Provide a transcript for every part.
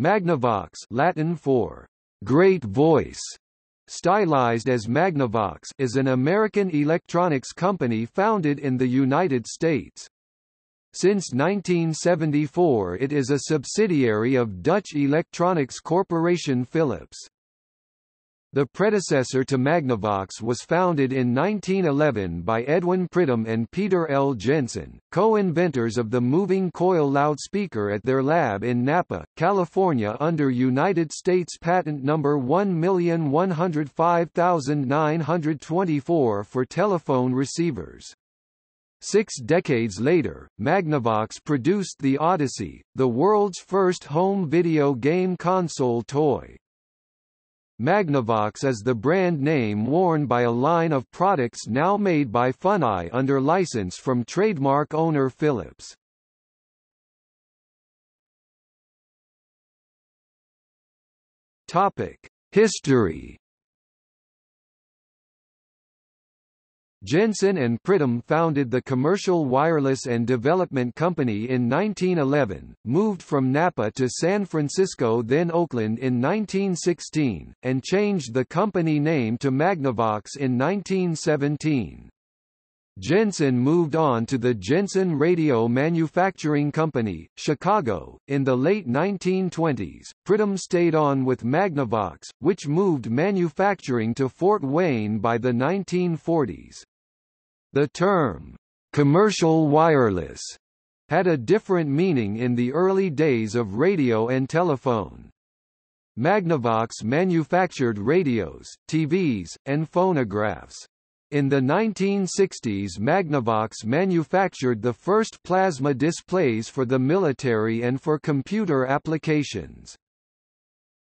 Magnavox, Latin for great voice, stylized as Magnavox, is an American electronics company founded in the United States. Since 1974 it is a subsidiary of Dutch electronics corporation Philips. The predecessor to Magnavox was founded in 1911 by Edwin Pridham and Peter L. Jensen, co-inventors of the moving coil loudspeaker at their lab in Napa, California under United States Patent No. 1,105,924 for telephone receivers. 6 decades later, Magnavox produced the Odyssey, the world's first home video game console toy. Magnavox is the brand name worn by a line of products now made by Funai under license from trademark owner Philips. History. Jensen and Pridham founded the Commercial Wireless and Development Company in 1911, moved from Napa to San Francisco then Oakland in 1916, and changed the company name to Magnavox in 1917. Jensen moved on to the Jensen Radio Manufacturing Company, Chicago, in the late 1920s. Pridham stayed on with Magnavox, which moved manufacturing to Fort Wayne by the 1940s. The term, commercial wireless, had a different meaning in the early days of radio and telephone. Magnavox manufactured radios, TVs, and phonographs. In the 1960s, Magnavox manufactured the first plasma displays for the military and for computer applications.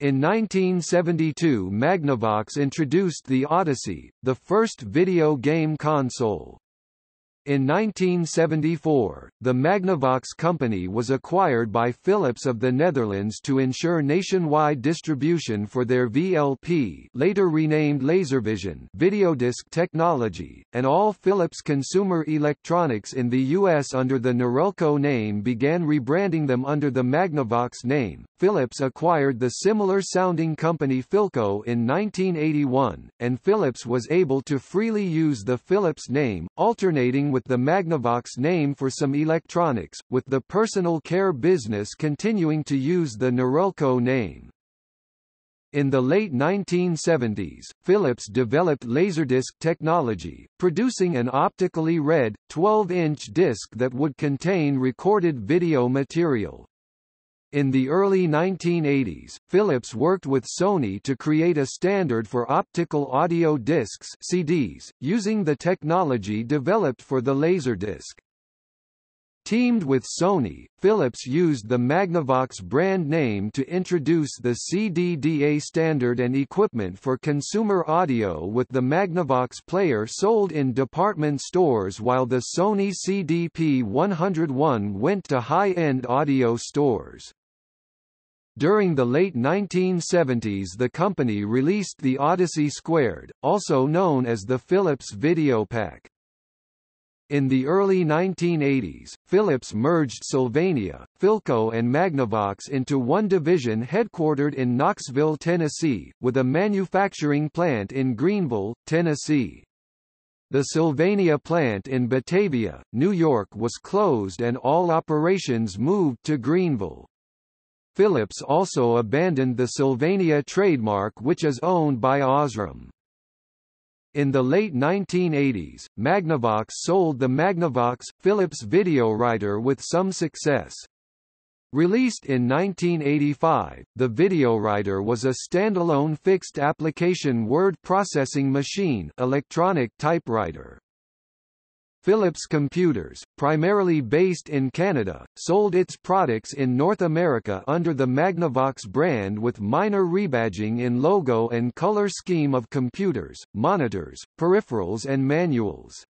In 1972, Magnavox introduced the Odyssey, the first video game console. In 1974, the Magnavox company was acquired by Philips of the Netherlands to ensure nationwide distribution for their VLP, later renamed Laservision, videodisc technology, and all Philips consumer electronics in the U.S. under the Norelco name began rebranding them under the Magnavox name. Philips acquired the similar-sounding company Philco in 1981, and Philips was able to freely use the Philips name, alternating with the Magnavox name for some electronics, with the personal care business continuing to use the Norelco name. In the late 1970s, Philips developed Laserdisc technology, producing an optically read, 12-inch disc that would contain recorded video material. In the early 1980s, Philips worked with Sony to create a standard for optical audio discs (CDs), using the technology developed for the Laserdisc. Teamed with Sony, Philips used the Magnavox brand name to introduce the CDDA standard and equipment for consumer audio, with the Magnavox player sold in department stores while the Sony CDP-101 went to high-end audio stores. During the late 1970s, the company released the Odyssey Squared, also known as the Philips Video Pack. In the early 1980s, Philips merged Sylvania, Philco and Magnavox into one division headquartered in Knoxville, Tennessee, with a manufacturing plant in Greenville, Tennessee. The Sylvania plant in Batavia, New York was closed and all operations moved to Greenville. Philips also abandoned the Sylvania trademark, which is owned by Osram. In the late 1980s, Magnavox sold the Magnavox, Philips VideoWriter with some success. Released in 1985, the VideoWriter was a standalone fixed application word processing machine, electronic typewriter. Philips Computers, primarily based in Canada, sold its products in North America under the Magnavox brand with minor rebadging in logo and color scheme of computers, monitors, peripherals and manuals.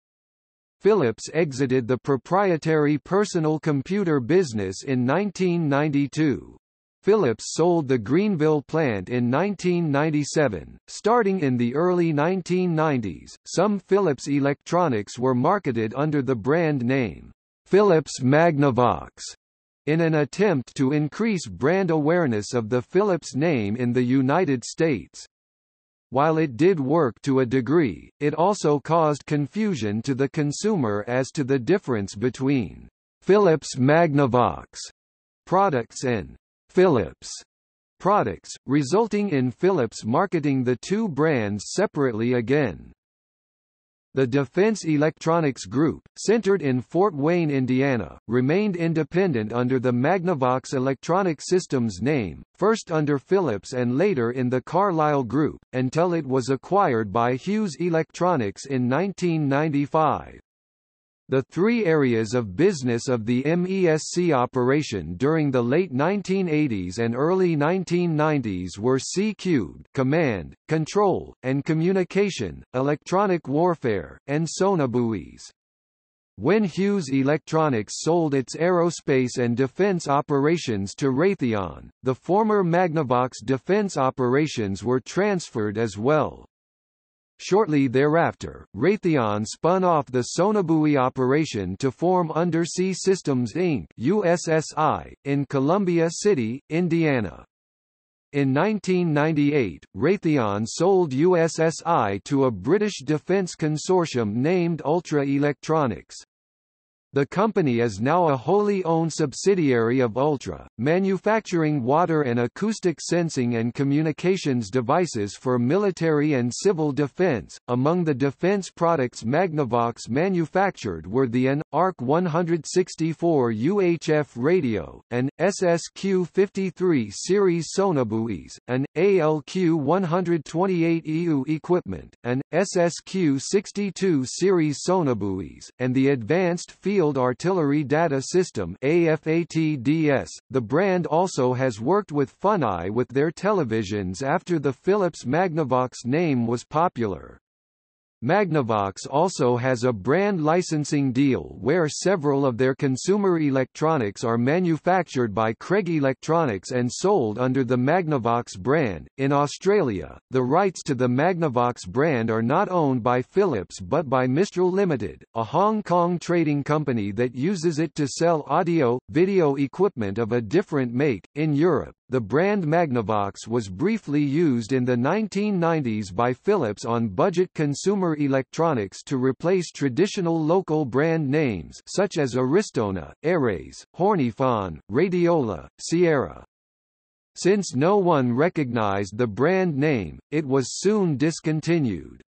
Philips exited the proprietary personal computer business in 1992. Philips sold the Greenville plant in 1997. Starting in the early 1990s, some Philips electronics were marketed under the brand name Philips Magnavox in an attempt to increase brand awareness of the Philips name in the United States. While it did work to a degree, it also caused confusion to the consumer as to the difference between Philips Magnavox products and Philips products, resulting in Philips marketing the two brands separately again. The Defense Electronics Group, centered in Fort Wayne, Indiana, remained independent under the Magnavox Electronic Systems name, first under Philips and later in the Carlyle Group, until it was acquired by Hughes Electronics in 1995. The three areas of business of the MESC operation during the late 1980s and early 1990s were C-Cubed, command, control, and communication, electronic warfare, and sonobuoys. When Hughes Electronics sold its aerospace and defense operations to Raytheon, the former Magnavox defense operations were transferred as well. Shortly thereafter, Raytheon spun off the sonobuoy operation to form Undersea Systems Inc. (USSI) in Columbia City, Indiana. In 1998, Raytheon sold USSI to a British defense consortium named Ultra Electronics. The company is now a wholly owned subsidiary of Ultra, manufacturing water and acoustic sensing and communications devices for military and civil defense. Among the defense products Magnavox manufactured were the AN ARC 164 UHF radio, an SSQ 53 series sonobuoys, an ALQ 128 EU equipment, an SSQ 62 series sonobuoys, and the Advanced Field Artillery Data System AFATDS. The brand also has worked with Funai with their televisions after the Philips Magnavox name was popular. Magnavox also has a brand licensing deal where several of their consumer electronics are manufactured by Craig Electronics and sold under the Magnavox brand. In Australia, the rights to the Magnavox brand are not owned by Philips but by Mistral Limited, a Hong Kong trading company that uses it to sell audio, video equipment of a different make. In Europe, the brand Magnavox was briefly used in the 1990s by Philips on budget consumer electronics to replace traditional local brand names such as Aristona, Ares, Hornifon, Radiola, Sierra. Since no one recognized the brand name, it was soon discontinued.